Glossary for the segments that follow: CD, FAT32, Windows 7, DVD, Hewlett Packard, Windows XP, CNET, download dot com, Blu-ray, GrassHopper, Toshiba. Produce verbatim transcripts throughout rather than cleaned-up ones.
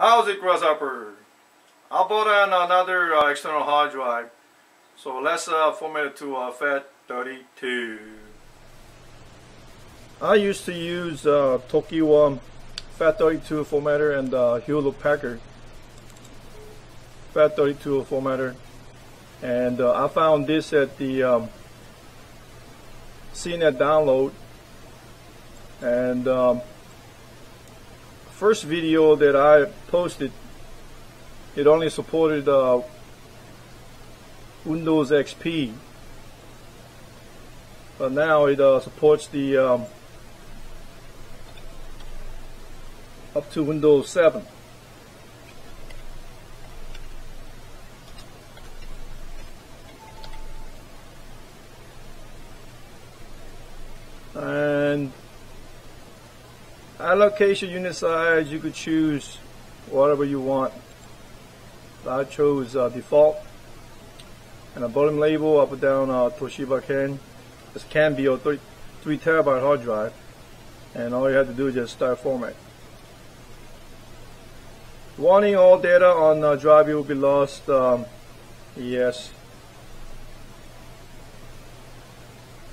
How's it, Grasshopper? I bought an, another uh, external hard drive, so let's uh, format it to uh, F A T thirty-two. I used to use uh, Toshiba F A T thirty-two formatter and uh, Hewlett Packard F A T thirty-two formatter, and uh, I found this at the um, C net download, and um, first video that I posted, it only supported uh, Windows X P, but now it uh, supports the um, up to Windows seven. And allocation unit size, you could choose whatever you want. I chose uh, default, and a bottom label I put down uh, Toshiba can. This can be a three, three terabyte hard drive, and all you have to do is just start format. Warning: all data on uh, drive will be lost. Um, yes,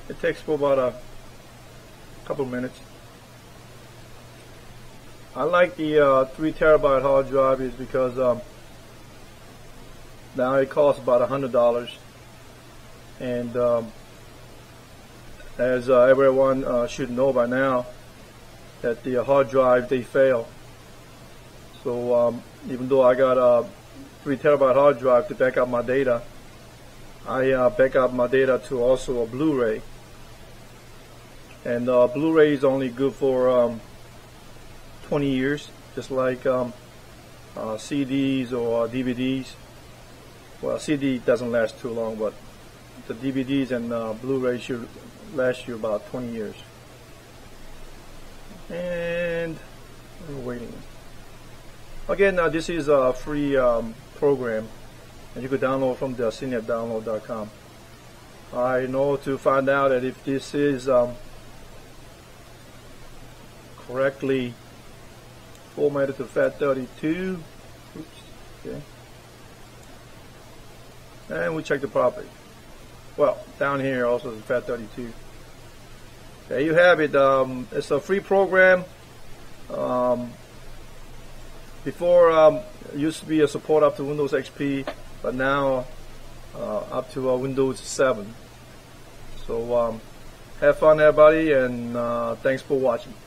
it takes for about a couple minutes. I like the uh, three terabyte hard drive is because um, now it costs about a hundred dollars, and um, as uh, everyone uh, should know by now, that the hard drive they fail. So um, even though I got a three terabyte hard drive to back up my data, I uh, back up my data to also a Blu-ray, and uh, Blu-ray is only good for Um, twenty years, just like um, uh, C Ds or D V Ds. Well, C D doesn't last too long, but the D V Ds and uh, Blu-ray should last you about twenty years. And we're waiting. Again, uh, this is a free um, program, and you could download from the C net download dot com. I know to find out that if this is um, correctly formatted to F A T thirty-two. Oops, okay. And we check the property. Well, down here also is F A T thirty-two. There you have it. Um, it's a free program. Um, before um, it used to be a support up to Windows X P, but now uh, up to uh, Windows seven. So um, have fun, everybody, and uh, thanks for watching.